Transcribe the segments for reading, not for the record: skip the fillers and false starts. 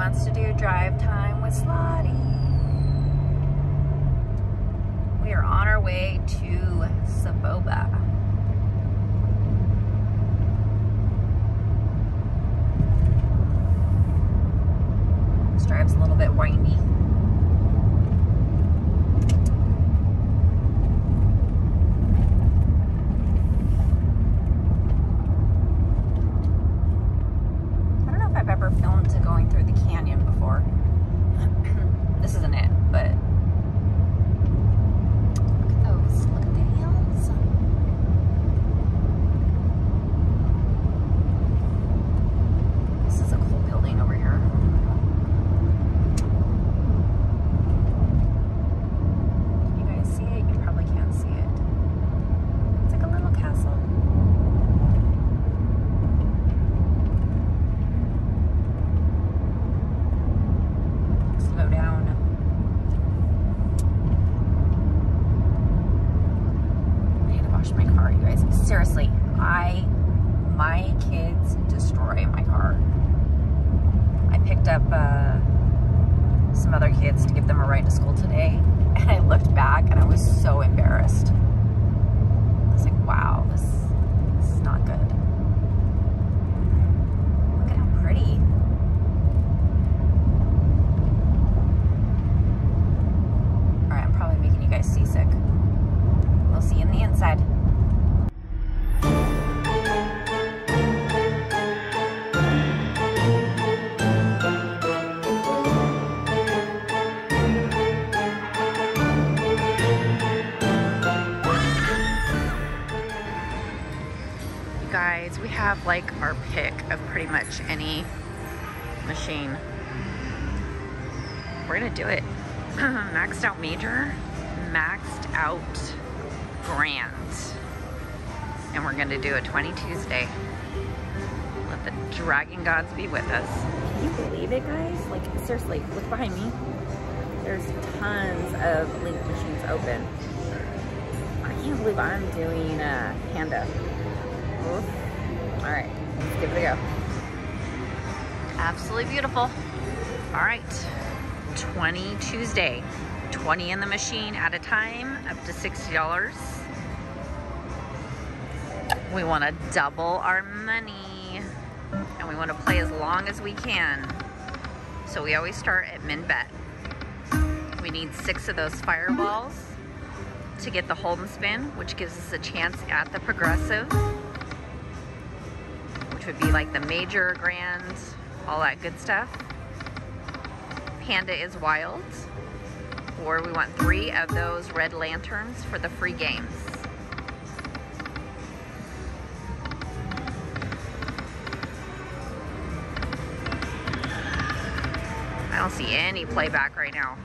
wants to do drive time with Slotty. We are on our way to Saboba. This drive's a little bit windy. We have like our pick of pretty much any machine. We're gonna do it. Maxed out major, maxed out grand, and we're gonna do a 20 Tuesday. Let the dragon gods be with us. Can you believe it, guys? Like seriously, look behind me. There's tons of link machines open. I can't believe I'm doing a panda. All right, let's give it a go. Absolutely beautiful. All right, 20 Tuesday. 20 in the machine at a time, up to $60. We want to double our money, and we want to play as long as we can. So we always start at min bet. We need 6 of those fireballs to get the hold and spin, which gives us a chance at the progressive, which would be like the major, grand, all that good stuff. Panda is wild, or we want 3 of those red lanterns for the free games. I don't see any playback right now.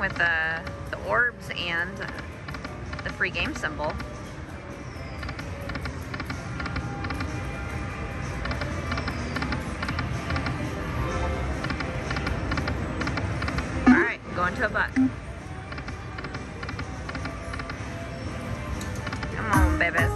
With the orbs and the free game symbol. All right, going to a buck. Come on, babies.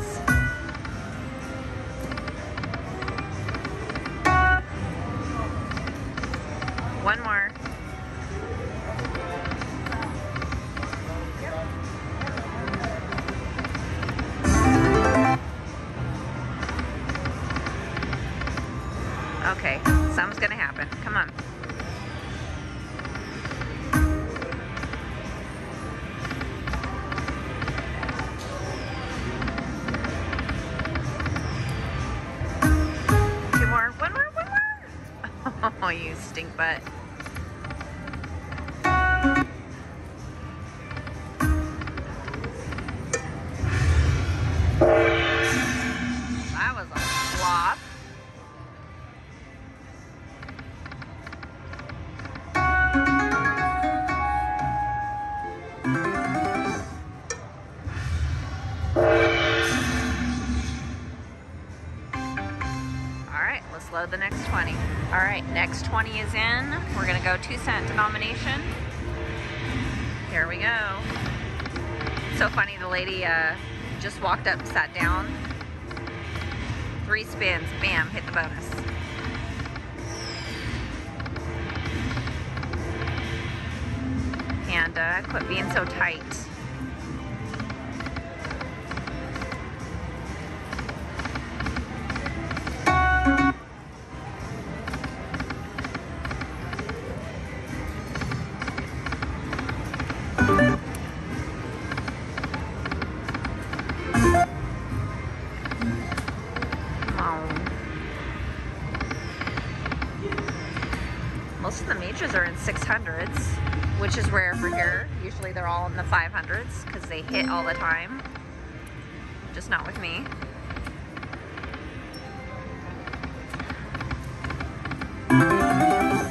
Oh, you stink butt. That was a flop. All right, let's slow below the next 20. All right, next 20 is in. We're gonna go 2 cent denomination. There we go. So funny, the lady just walked up, sat down. 3 spins, bam, hit the bonus. And quit being so tight. Most of the majors are in 600s, which is rare for here. Usually they're all in the 500s because they hit all the time. Just not with me. $2,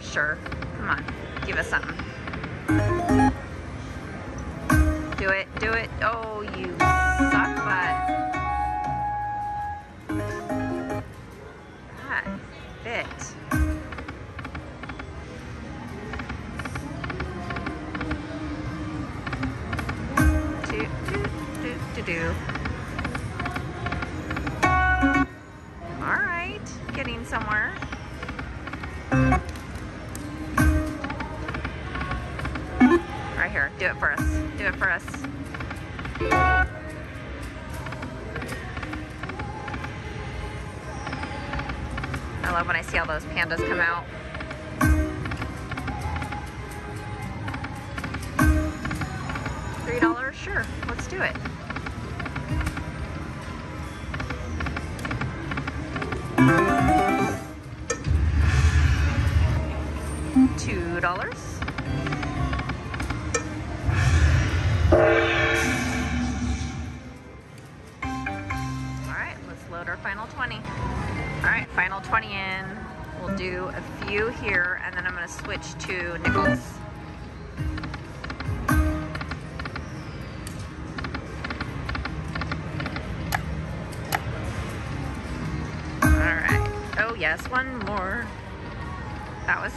sure. Come on, give us something. Do it, do it. Oh, you suck butt. It. All right, getting somewhere. Right here, do it for us. Do it for us. I love when I see all those pandas come out. $3, sure, let's do it. $2. All right, let's load our final 20. All right, final 20 in. We'll do a few here, and then I'm gonna switch to nickels. All right, oh yes, one more. That was,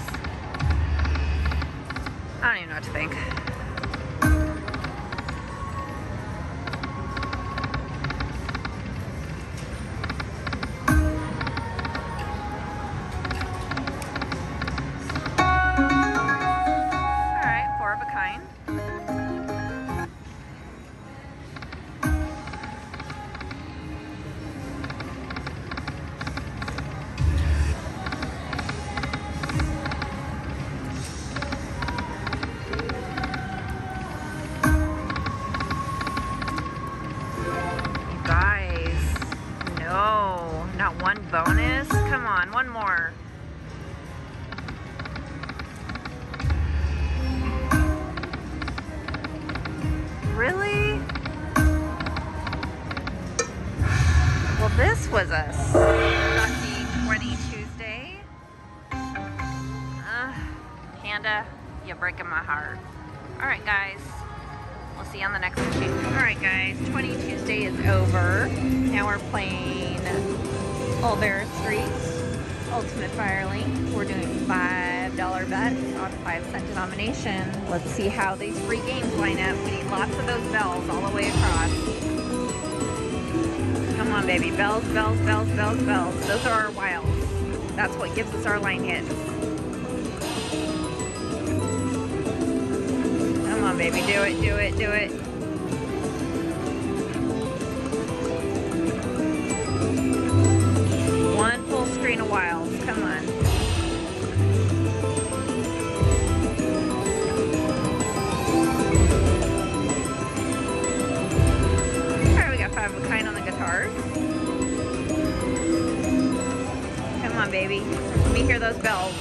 I don't even know what to think. Bonus? Come on, one more. Really? Well, this was a sucky 20 Tuesday. Panda, you're breaking my heart. All right, guys. We'll see you on the next machine. All right, guys. 20 Tuesday is over. Now we're playing Alberta Streets Ultimate Firelink. We're doing $5 bets on 5 cent denomination. Let's see how these free games line up. We need lots of those bells all the way across. Come on, baby. Bells, bells, bells, bells, bells. Those are our wilds. That's what gives us our line hits. Come on, baby. Do it, do it, do it. Screen of wilds, come on. Alright, we got 5 of a kind on the guitar. Come on, baby. Let me hear those bells.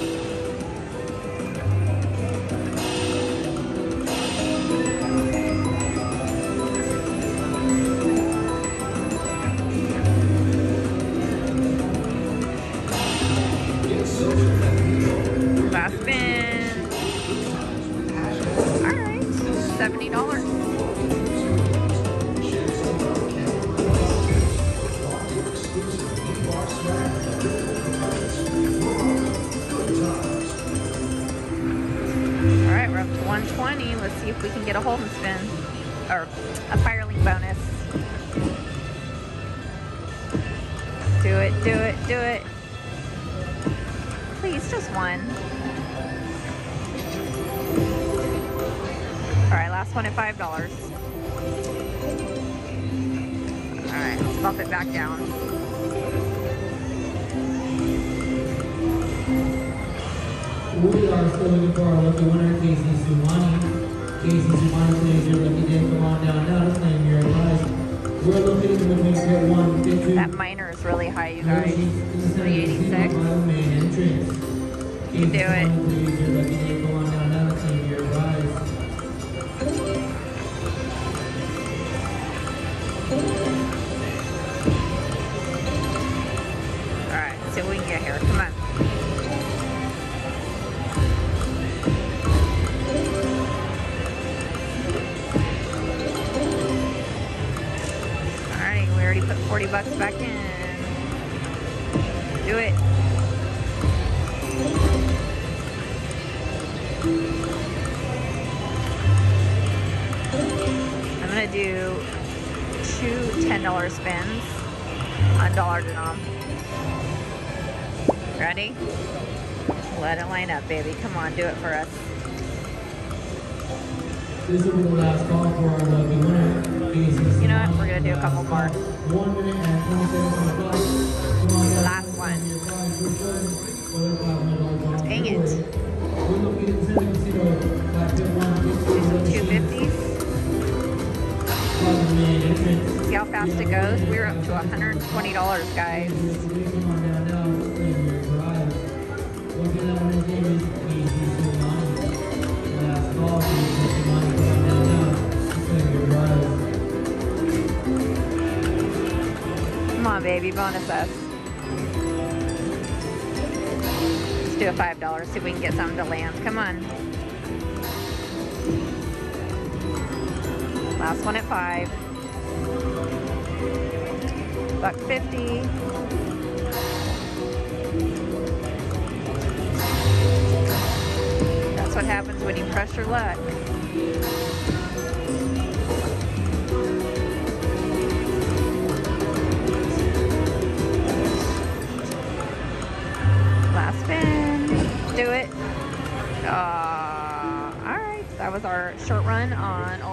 $70. see if we can get a hold and spin or a Firelink bonus. Do it, do it, do it. Please, just one. Alright, last one at $5. Alright, let's bump it back down. We are still looking for our lucky winner, Casey Tsunami. Casey Tsunami, please, your lucky day. Come on down now to claim your prize. We're located in the main pit 1. That minor is really high, you guys. 386. You can do it. Come on down now to claim your prize. Alright, let's see what we can get here. Come on. Alright, we already put 40 bucks back in. Do it. I'm gonna do two $10 spins on dollar denom. Ready? Let it line up, baby. Come on, do it for us. This will be the last call for our lucky winner. You know what? We're gonna do a couple more. Last one. Dang it. Do some 250s. See how fast it goes? We're up to $120, guys. Come on, baby, bonus us. Let's do a $5, see if we can get something to land. Come on. Last one at $5. $1.50. That's what happens when you press your luck. Last spin. Do it. All right, that was our short run on